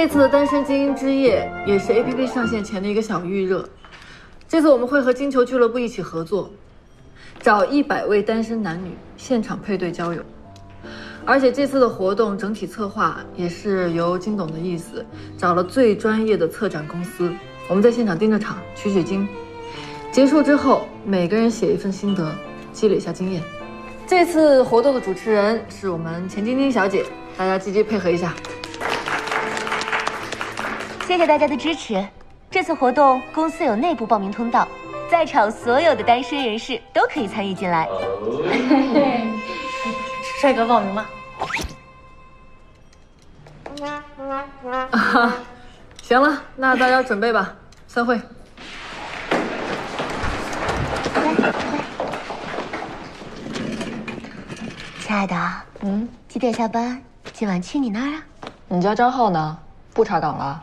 这次的单身精英之夜也是 APP 上线前的一个小预热。这次我们会和金球俱乐部一起合作，找100位单身男女现场配对交友。而且这次的活动整体策划也是由金董的意思，找了最专业的策展公司。我们在现场盯着场，取经。结束之后，每个人写一份心得，积累一下经验。这次活动的主持人是我们钱晶晶小姐，大家积极配合一下。谢谢大家的支持。这次活动公司有内部报名通道，在场所有的单身人士都可以参与进来。帅哥报名吗？啊，行了，那大家准备吧，散会。 亲爱的，几点下班？今晚去你那儿啊？你家张浩呢？不查岗了？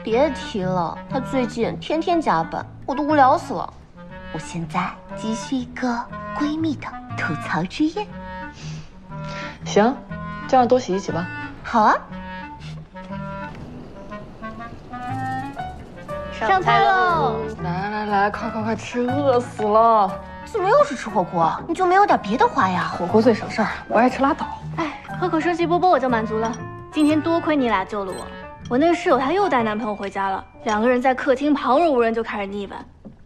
别提了，他最近天天加班，我都无聊死了。我现在急需一个闺蜜的吐槽之夜。行，这样多洗一洗吧。好啊。上菜喽！来来来，快，吃，饿死了。 怎么又是吃火锅？你就没有点别的花样？火锅最省事儿，不爱吃拉倒。哎，喝口生气波波我就满足了。今天多亏你俩救了我。我那个室友她又带男朋友回家了，两个人在客厅旁若无人就开始腻歪，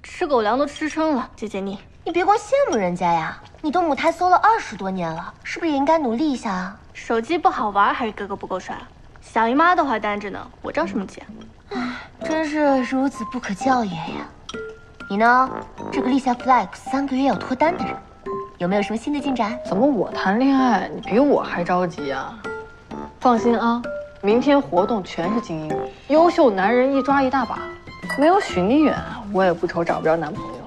吃狗粮都吃撑了，解解腻。你别光羡慕人家呀，你都母胎搜了20多年了，是不是也应该努力一下啊？手机不好玩还是哥哥不够帅？小姨妈都还单着呢，我着什么急啊？唉，真是孺子不可教也呀。 你呢？这个立下 flag 3个月要脱单的人，有没有什么新的进展？怎么我谈恋爱你比我还着急呀？放心啊，明天活动全是精英，优秀男人一抓一大把。没有许你远，我也不愁找不着男朋友。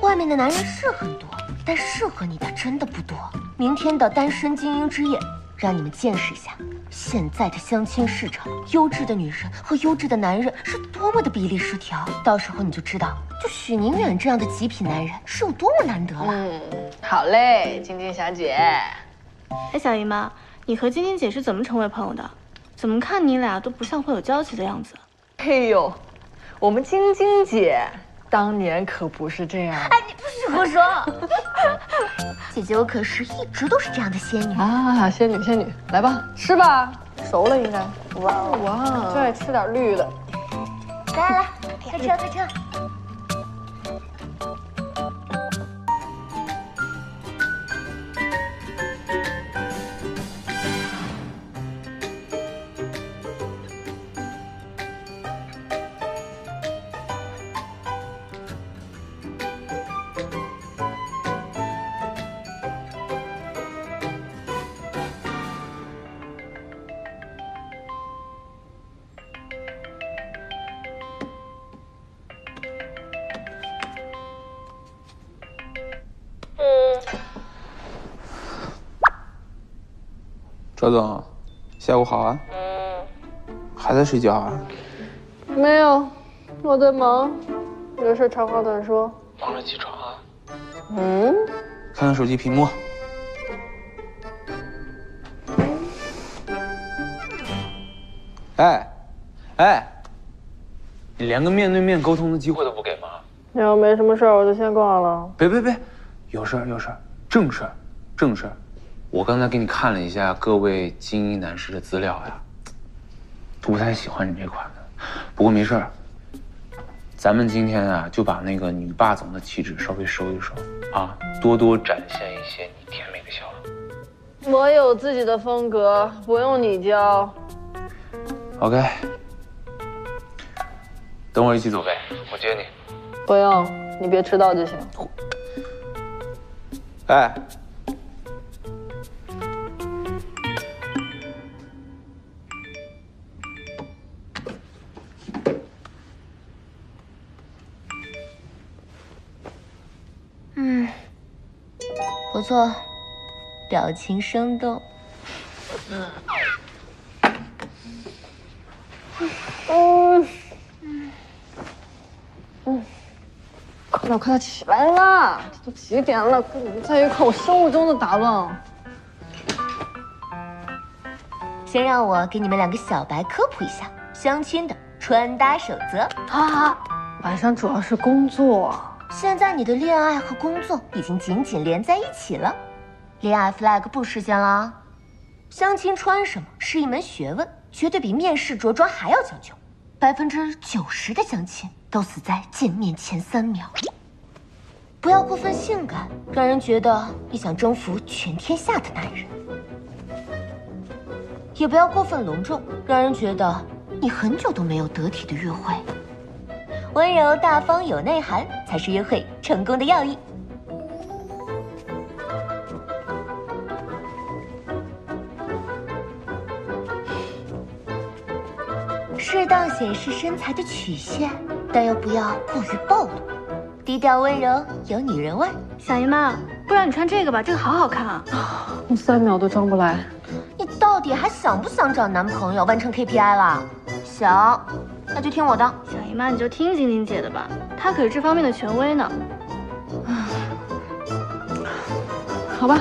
外面的男人是很多，但适合你的真的不多。明天的单身精英之夜，让你们见识一下现在的相亲市场，优质的女人和优质的男人是多么的比例失调。到时候你就知道。 就许宁远这样的极品男人是有多么难得了。好嘞，晶晶小姐。哎，小姨妈，你和晶晶姐是怎么成为朋友的？怎么看你俩都不像会有交集的样子。哎呦，我们晶晶姐当年可不是这样。哎，你不许胡说！姐姐，我可是一直都是这样的仙女啊！仙女，来吧，吃吧，熟了应该。哇，就爱吃点绿的。来，快吃。 赵总，下午好啊。还在睡觉啊？没有，我在忙，有事长话短说。忙着起床啊？看看手机屏幕。哎，你连个面对面沟通的机会都不给吗？你要没什么事儿，我就先挂了。别，有事儿，正事。 我刚才给你看了一下各位精英男士的资料呀，都不太喜欢你这款的。不过没事儿，咱们今天啊就把那个女霸总的气质稍微收一收啊，多多展现一些你甜美的笑容。我有自己的风格，不用你教。OK， 等我一起走呗，我接你。不用，你别迟到就行。哎。 不错，表情生动。快点起来啦！这都几点了？跟你们在一块，我生物钟都打乱了。先让我给你们两个小白科普一下相亲的穿搭守则。啊，晚上主要是工作。现在你的恋爱和工作已经紧紧连在一起了，恋爱 flag 不实现了。相亲穿什么是一门学问，绝对比面试着装还要讲究。90%的相亲都死在见面前3秒。不要过分性感，让人觉得你想征服全天下的男人；也不要过分隆重，让人觉得你很久都没有得体的约会。温柔大方有内涵才是约会成功的要义。适当显示身材的曲线，但又不要过于暴露。低调温柔，有女人味。小姨妈，不然你穿这个吧，这个好好看啊！你3秒都装不来。你到底还想不想找男朋友？完成 KPI 了？想，那就听我的。小姨妈，你就听晶晶姐的吧，她可是这方面的权威呢。好吧。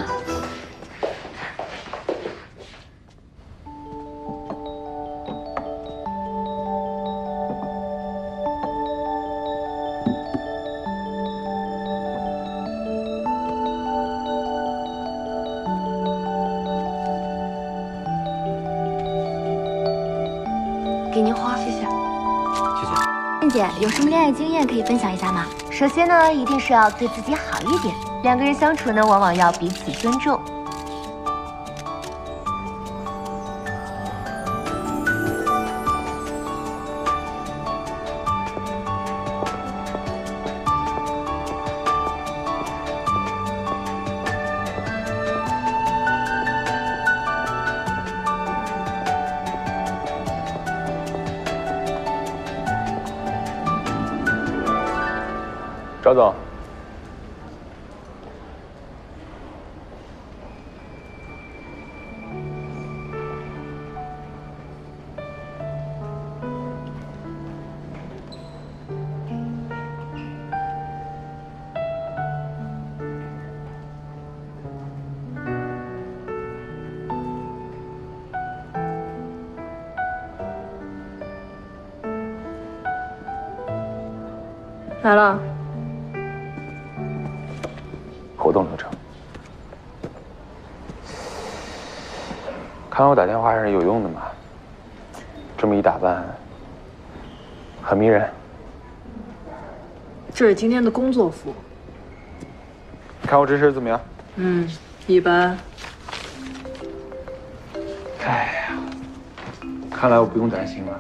给您花，谢谢。谢谢。燕姐有什么恋爱经验可以分享一下吗？首先呢，一定是要对自己好一点。两个人相处呢，往往要彼此尊重。赵总，来了。活动流程，看我打电话还是有用的嘛。这么一打扮，很迷人。这是今天的工作服。看我这身怎么样？一般。哎呀，看来我不用担心了。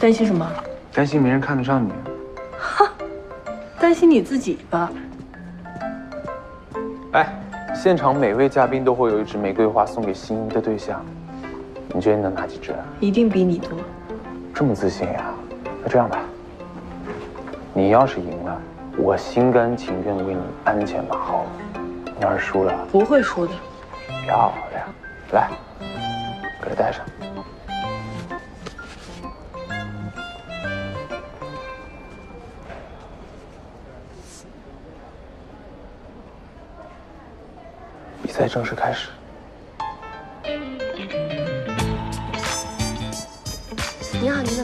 担心什么？担心没人看得上你。哈，担心你自己吧。哎，现场每位嘉宾都会有一支玫瑰花送给心仪的对象，你觉得你能拿几支？一定比你多。这么自信呀？那这样吧，你要是赢了，我心甘情愿为你鞍前马后；你要是输了，不会输的。漂亮，来，给它戴上。比赛正式开始。你好，您的。